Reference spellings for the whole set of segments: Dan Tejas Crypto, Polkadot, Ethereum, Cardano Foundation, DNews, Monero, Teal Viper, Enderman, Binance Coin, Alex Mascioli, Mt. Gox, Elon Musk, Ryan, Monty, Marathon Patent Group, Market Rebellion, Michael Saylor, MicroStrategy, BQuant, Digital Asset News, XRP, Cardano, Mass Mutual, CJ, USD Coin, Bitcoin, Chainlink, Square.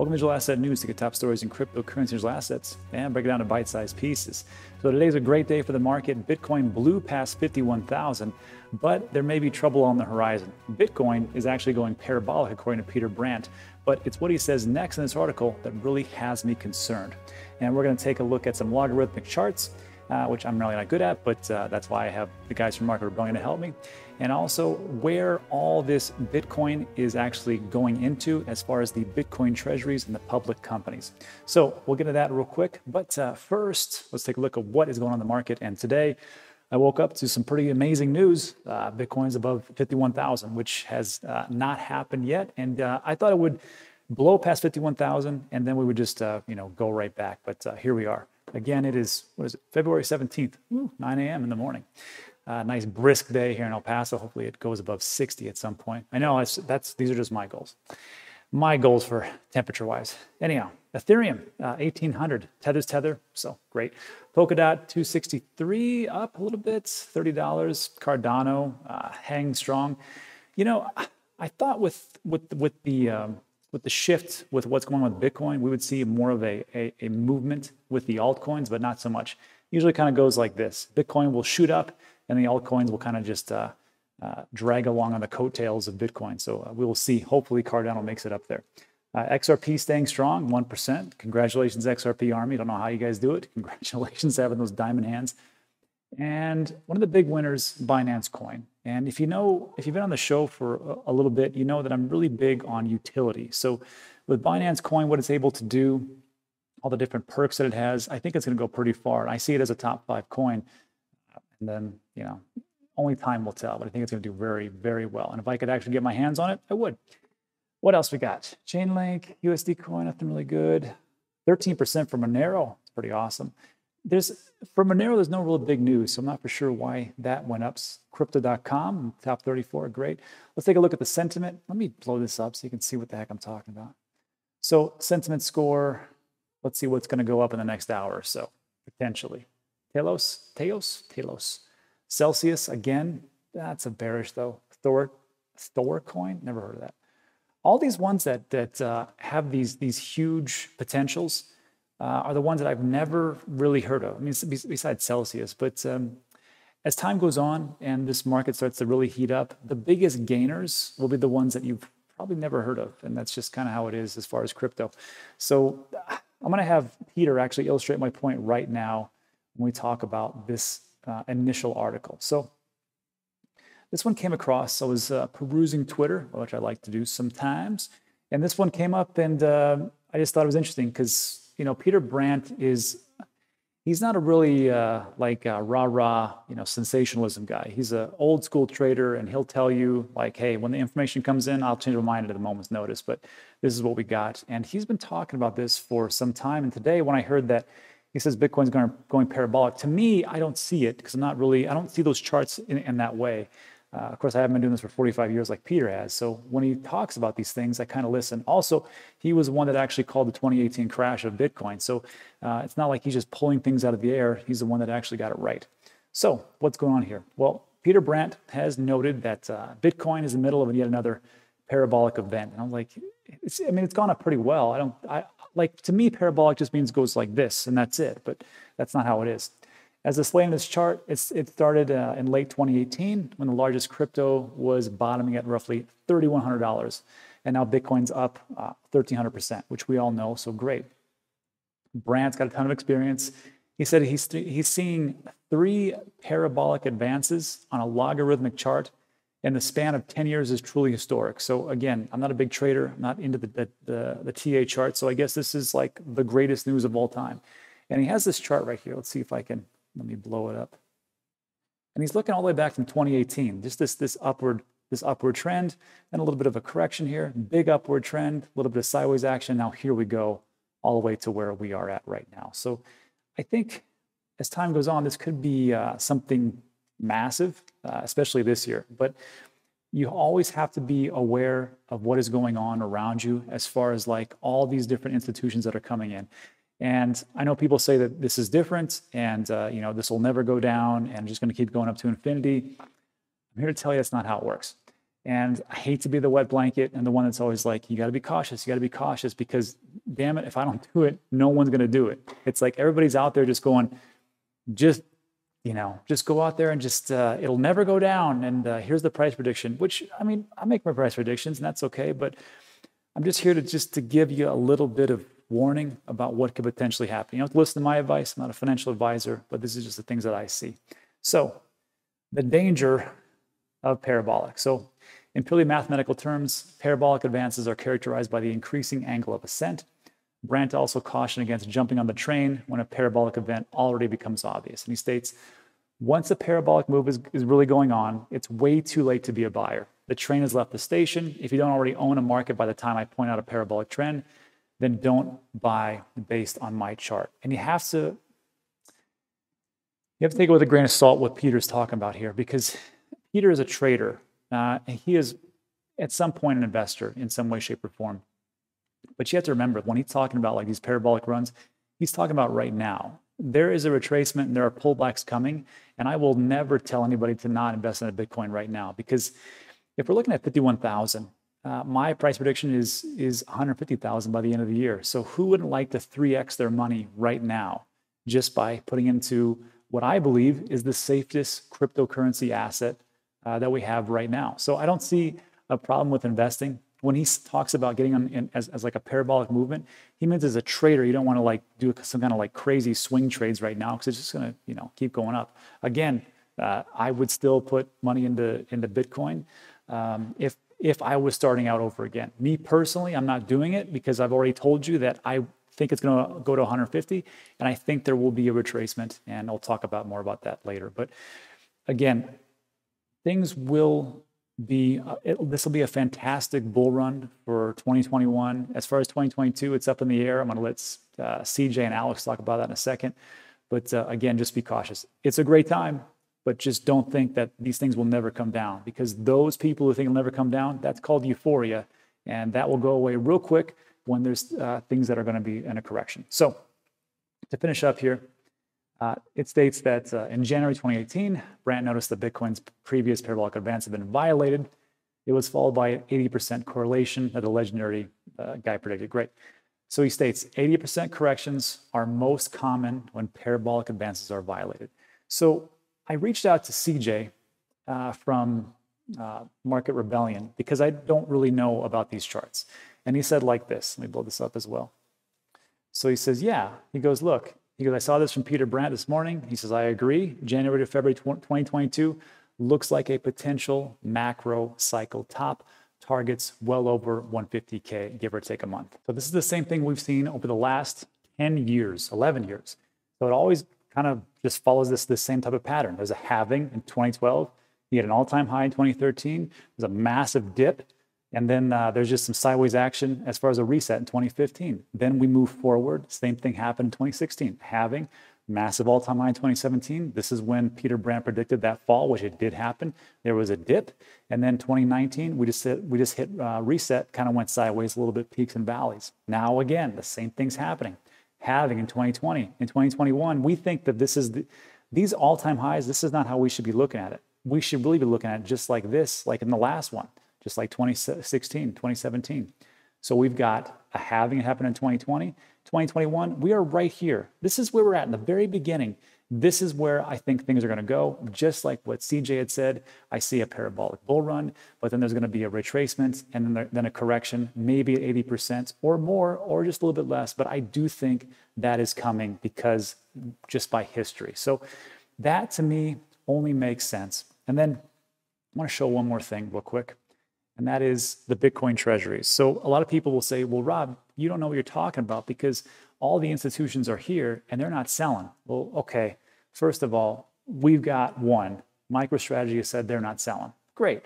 Welcome to Digital Asset News, to get top stories in cryptocurrency digital assets and break it down to bite-sized pieces. So today's a great day for the market. Bitcoin blew past 51,000, but there may be trouble on the horizon. Bitcoin is actually going parabolic according to Peter Brandt, but it's what he says next in this article that really has me concerned. And we're going to take a look at some logarithmic charts, which I'm really not good at, but that's why I have the guys from Market Rebellion to help me. And also where all this Bitcoin is actually going into as far as the Bitcoin treasuries and the public companies. So we'll get into that real quick. But first, let's take a look at what is going on in the market. And today I woke up to some pretty amazing news. Bitcoin's above 51,000, which has not happened yet. And I thought it would blow past 51,000 and then we would just, go right back. But here we are. Again, it is, what is it, February 17th, 9 a.m. in the morning. Nice brisk day here in El Paso. Hopefully it goes above 60 at some point. I know these are just my goals. My goals for temperature-wise. Anyhow, Ethereum, 1,800. Tether's Tether, so great. Polkadot, 263, up a little bit, $30. Cardano, hang strong. You know, I thought with the shift with what's going on with Bitcoin, we would see more of a movement with the altcoins, but not so much. Usually kind of goes like this. Bitcoin will shoot up and the altcoins will kind of just drag along on the coattails of Bitcoin. So we will see, hopefully Cardano makes it up there. XRP staying strong, 1%. Congratulations, XRP Army. Don't know how you guys do it. Congratulations having those diamond hands. And one of the big winners, Binance Coin. And if you've been on the show for a little bit, you know that I'm really big on utility. So with Binance Coin, what it's able to do, all the different perks that it has, I think it's going to go pretty far. And I see it as a top 5 coin. And then, only time will tell, but I think it's going to do very, very well. And if I could actually get my hands on it, I would. What else we got? Chainlink, USD Coin, nothing really good. 13% for Monero. It's pretty awesome. For Monero, there's no real big news, so I'm not for sure why that went up. Crypto.com, top 34, great. Let's take a look at the sentiment. Let me blow this up so you can see what the heck I'm talking about. So sentiment score, let's see what's going to go up in the next hour or so, potentially. Telos. Celsius, again, that's a bearish though. Thor coin, never heard of that. All these ones that have these huge potentials, are the ones that I've never really heard of. I mean, besides Celsius, but as time goes on and this market starts to really heat up, the biggest gainers will be the ones that you've probably never heard of. And that's just kind of how it is as far as crypto. So I'm going to have Peter actually illustrate my point right now when we talk about this initial article. So this one came across. I was perusing Twitter, which I like to do sometimes. And this one came up and I just thought it was interesting because Peter Brandt he's not a really rah-rah, sensationalism guy. He's an old school trader and he'll tell you like, hey, when the information comes in, I'll change my mind at a moment's notice, but this is what we got. And he's been talking about this for some time. And today when I heard that he says Bitcoin's going parabolic, to me, I don't see it because I don't see those charts in that way. Of course, I haven't been doing this for 45 years like Peter has. So when he talks about these things, I kind of listen. Also, he was the one that actually called the 2018 crash of Bitcoin. So it's not like he's just pulling things out of the air. He's the one that actually got it right. So what's going on here? Well, Peter Brandt has noted that Bitcoin is in the middle of yet another parabolic event. And I'm like, it's gone up pretty well. To me, parabolic just means it goes like this and that's it. But that's not how it is. As displayed in this chart, it started in late 2018 when the largest crypto was bottoming at roughly $3,100. And now Bitcoin's up 1,300%, which we all know, so great. Brandt's got a ton of experience. He said he's seeing 3 parabolic advances on a logarithmic chart and the span of 10 years is truly historic. So again, I'm not a big trader, I'm not into the TA chart, so I guess this is like the greatest news of all time. And he has this chart right here. Let's see if I can... Let me blow it up. And he's looking all the way back from 2018, just this upward trend and a little bit of a correction here, big upward trend, a little bit of sideways action. Now here we go all the way to where we are at right now. So I think as time goes on, this could be something massive, especially this year. But you always have to be aware of what is going on around you as far as like all these different institutions that are coming in. And I know people say that this is different and, this will never go down and just going to keep going up to infinity. I'm here to tell you that's not how it works. And I hate to be the wet blanket and the one that's always like, you got to be cautious. You got to be cautious because, damn it, if I don't do it, no one's going to do it. It's like everybody's out there just going, just go out there and just, it'll never go down. And here's the price prediction, which, I mean, I make my price predictions and that's okay. But I'm just here to give you a little bit of warning about what could potentially happen. You don't have to listen to my advice. I'm not a financial advisor, but this is just the things that I see. So the danger of parabolic. So in purely mathematical terms, parabolic advances are characterized by the increasing angle of ascent. Brandt also cautioned against jumping on the train when a parabolic event already becomes obvious. And he states, once a parabolic move is really going on, it's way too late to be a buyer. The train has left the station. If you don't already own a market by the time I point out a parabolic trend, then don't buy based on my chart. And you have to take it with a grain of salt what Peter's talking about here, because Peter is a trader. He is at some point an investor in some way, shape, or form. But you have to remember, when he's talking about like these parabolic runs, he's talking about right now. There is a retracement and there are pullbacks coming. And I will never tell anybody to not invest in a Bitcoin right now, because if we're looking at 51,000, my price prediction is 150,000 by the end of the year. So who wouldn't like to 3x their money right now just by putting into what I believe is the safest cryptocurrency asset that we have right now? So I don't see a problem with investing. When he talks about getting on as like a parabolic movement, he means as a trader, you don't want to like do some kind of like crazy swing trades right now because it's just going to keep going up. Again, I would still put money into Bitcoin if I was starting out over again. Me personally, I'm not doing it because I've already told you that I think it's going to go to 150, and I think there will be a retracement, and I'll talk about more about that later. But again, things will be, this will be a fantastic bull run for 2021. As far as 2022, it's up in the air. I'm going to let CJ and Alex talk about that in a second. But again, just be cautious. It's a great time, but just don't think that these things will never come down, because those people who think it'll never come down, that's called euphoria. And that will go away real quick when there's things that are going to be in a correction. So to finish up here, it states that in January 2018, Brandt noticed that Bitcoin's previous parabolic advance had been violated. It was followed by an 80% correlation that the legendary guy predicted. Great. So he states 80% corrections are most common when parabolic advances are violated. So I reached out to CJ from Market Rebellion because I don't really know about these charts. And he said like this. Let me blow this up as well. So he says, yeah. He goes, look. He goes, I saw this from Peter Brandt this morning. He says, I agree. January to February 2022 looks like a potential macro cycle top. Targets well over 150K, give or take a month. So this is the same thing we've seen over the last 10 years, 11 years. So it always kind of just follows this same type of pattern. There's a halving in 2012. You had an all-time high in 2013. There's a massive dip. And then there's just some sideways action as far as a reset in 2015. Then we move forward. Same thing happened in 2016. Having massive all-time high in 2017. This is when Peter Brandt predicted that fall, which it did happen. There was a dip. And then 2019, we just hit reset, kind of went sideways a little bit, peaks and valleys. Now, again, the same thing's happening. Having in 2020. In 2021, we think that this is these all-time highs, this is not how we should be looking at it. We should really be looking at it just like this, like in the last one. Just like 2016, 2017. So we've got a halving that happened in 2020, 2021. We are right here. This is where we're at in the very beginning. This is where I think things are going to go. Just like what CJ had said, I see a parabolic bull run, but then there's going to be a retracement and then a correction, maybe at 80% or more, or just a little bit less. But I do think that is coming because just by history. So that to me only makes sense. And then I want to show one more thing real quick. And that is the Bitcoin treasuries. So a lot of people will say, well, Rob, you don't know what you're talking about because all the institutions are here and they're not selling. Well, okay, first of all, we've got one. MicroStrategy has said they're not selling. Great.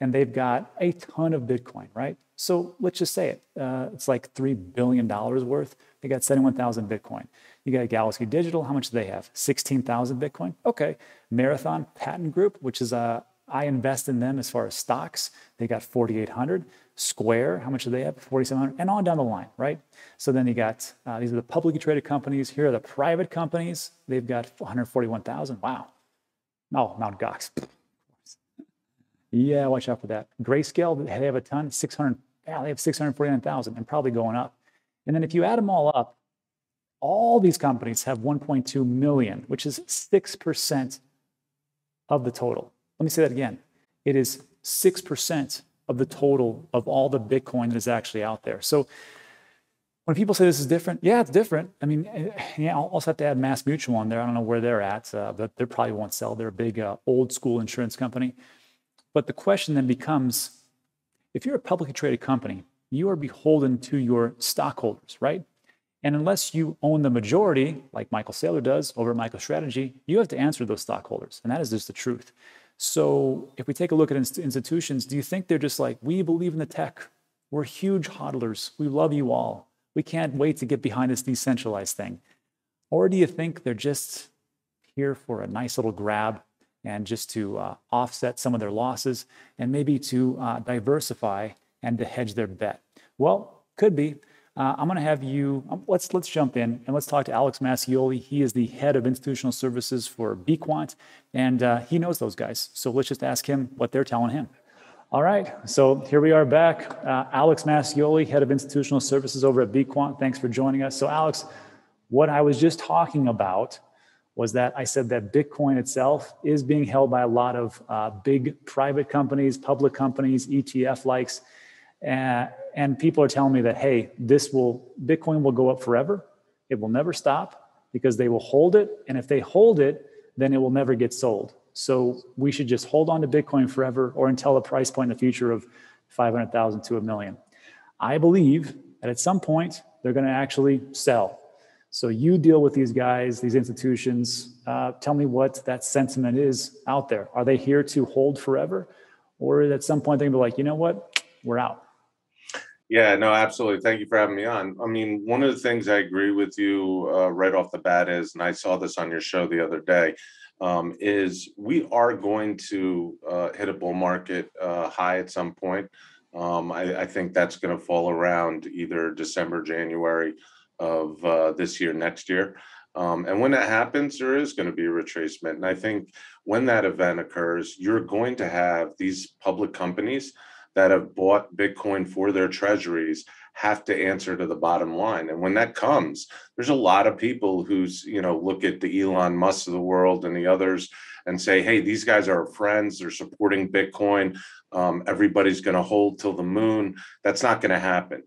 And they've got a ton of Bitcoin, right? So let's just say it. It's like $3 billion worth. They got 71,000 Bitcoin. You got Galaxy Digital. How much do they have? 16,000 Bitcoin. Okay. Marathon Patent Group, which is a I invest in them as far as stocks. They got 4,800. Square, how much do they have? 4,700. And on down the line, right? So then you got, these are the publicly traded companies. Here are the private companies. They've got 141,000. Wow. Oh, Mt. Gox. Yeah, watch out for that. Grayscale, they have a ton, 600. Yeah, they have 649,000 and probably going up. And then if you add them all up, all these companies have 1.2 million, which is 6% of the total. Let me say that again. It is 6% of the total of all the Bitcoin that is actually out there. So when people say this is different, yeah, it's different. I mean, yeah, I'll also have to add Mass Mutual on there. I don't know where they're at, but they probably won't sell. They're a big old school insurance company. But the question then becomes, if you're a publicly traded company, you are beholden to your stockholders, right? And unless you own the majority, like Michael Saylor does over at MicroStrategy, you have to answer those stockholders. And that is just the truth. So if we take a look at institutions, do you think they're just like, we believe in the tech. We're huge hodlers. We love you all. We can't wait to get behind this decentralized thing. Or do you think they're just here for a nice little grab and just to offset some of their losses and maybe to diversify and to hedge their bet? Well, could be. I'm going to have you, let's jump in and let's talk to Alex Mascioli. He is the head of institutional services for BQuant, and he knows those guys. So let's just ask him what they're telling him. All right, so here we are back. Alex Mascioli, head of institutional services over at BQuant. Thanks for joining us. So Alex, what I was just talking about was that I said that Bitcoin itself is being held by a lot of big private companies, public companies, ETF likes. And people are telling me that, hey, Bitcoin will go up forever. It will never stop because they will hold it. And if they hold it, then it will never get sold. So we should just hold on to Bitcoin forever or until a price point in the future of 500,000 to a million. I believe that at some point they're going to actually sell. So you deal with these guys, these institutions. Tell me what that sentiment is out there. Are they here to hold forever? Or at some point, they're going to be like, you know what? We're out. Yeah, no, absolutely. Thank you for having me on. I mean, one of the things I agree with you right off the bat is, and I saw this on your show the other day, is we are going to hit a bull market high at some point. I think that's going to fall around either December, January, of this year, next year. And when that happens, there is going to be a retracement. And I think when that event occurs, you're going to have these public companies that have bought Bitcoin for their treasuries have to answer to the bottom line. And when that comes, there's a lot of people who's, you know, look at the Elon Musk of the world and the others and say, hey, these guys are friends, they're supporting Bitcoin. Everybody's going to hold till the moon. That's not going to happen.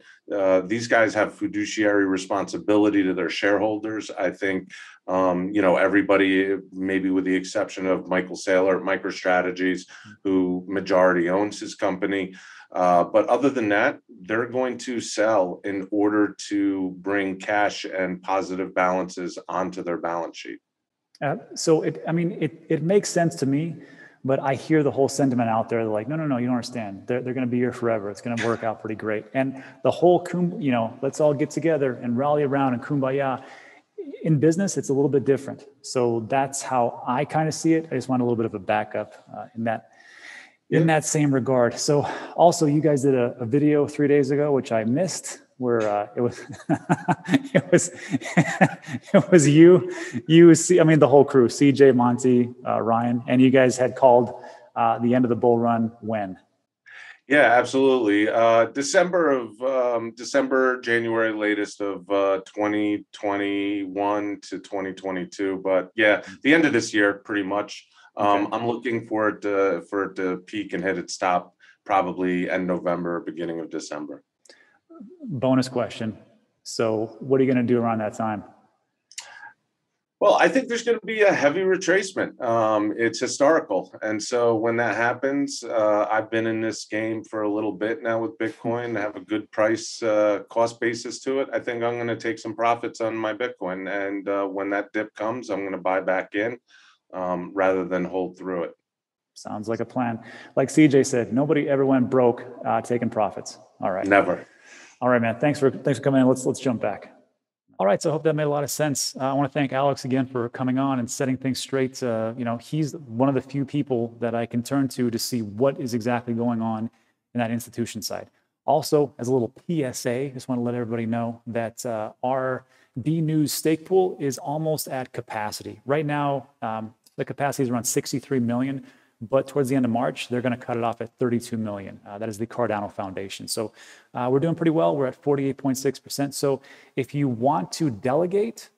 These guys have fiduciary responsibility to their shareholders. I think, you know, everybody, maybe with the exception of Michael Saylor at MicroStrategy, who majority owns his company. But other than that, they're going to sell in order to bring cash and positive balances onto their balance sheet. So it makes sense to me. But I hear the whole sentiment out there. They're like, no, no, no, you don't understand. They're going to be here forever. It's going to work out pretty great. And the whole, you know, let's all get together and rally around and kumbaya. In business, it's a little bit different. So that's how I kind of see it. I just want a little bit of a backup in that same regard. So also, you guys did a video 3 days ago, which I missed, where it was you see, I mean, the whole crew, CJ, Monty, Ryan, and you guys had called the end of the bull run when? Yeah, absolutely. December, January, latest of 2021 to 2022. But yeah, the end of this year, pretty much. Okay. I'm looking for it to peak and hit its top probably end November, beginning of December. Bonus question. So what are you going to do around that time? Well, I think there's going to be a heavy retracement. It's historical. And so when that happens, I've been in this game for a little bit now with Bitcoin. I have a good price cost basis to it. I think I'm going to take some profits on my Bitcoin. And when that dip comes, I'm going to buy back in rather than hold through it. Sounds like a plan. Like CJ said, nobody ever went broke taking profits. All right. Never. All right, man. Thanks for coming in. Let's jump back. All right. So I hope that made a lot of sense. I want to thank Alex again for coming on and setting things straight. You know, he's one of the few people that I can turn to see what is exactly going on in that institution side. Also, as a little PSA, just want to let everybody know that our DNews stake pool is almost at capacity right now. The capacity is around 63 million. But towards the end of March, they're going to cut it off at $32 million. That is the Cardano Foundation. So we're doing pretty well. We're at 48.6%. So if you want to delegate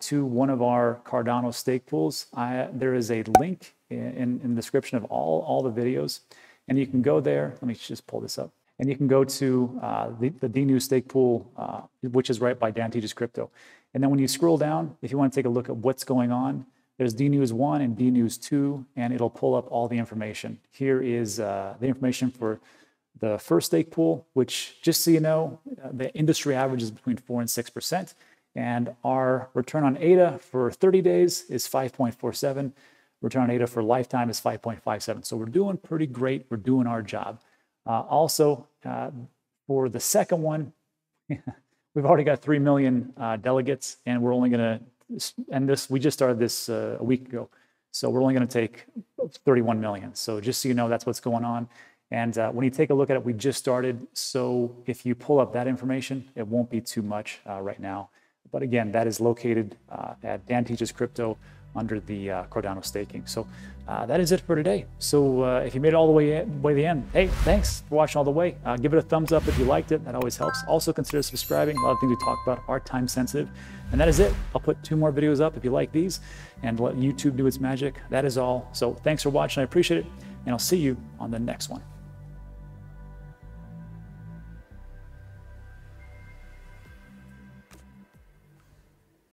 to one of our Cardano stake pools, there is a link in the description of all the videos. And you can go there. Let me just pull this up. And you can go to the DNews stake pool, which is right by Dan Tejas Crypto. And then when you scroll down, if you want to take a look at what's going on, there's DNews 1 and DNews 2, and it'll pull up all the information. Here is the information for the first stake pool, which, just so you know, the industry average is between 4 and 6%. And our return on ADA for 30 days is 5.47. Return on ADA for lifetime is 5.57. So we're doing pretty great. We're doing our job. Also, for the second one, we've already got 3 million delegates, and we're only going to... And this, we just started this a week ago, so we're only going to take 31 million. So just so you know, that's what's going on. And when you take a look at it, we just started. So if you pull up that information, it won't be too much right now. But again, that is located at Dan Tejas Crypto under the Cardano staking. So that is it for today. So if you made it all the way to the end, hey, thanks for watching all the way. Give it a thumbs up if you liked it. That always helps. Also consider subscribing. A lot of things we talk about are time sensitive. And that is it. I'll put 2 more videos up if you like these, and let YouTube do its magic. That is all. So thanks for watching. I appreciate it. And I'll see you on the next one.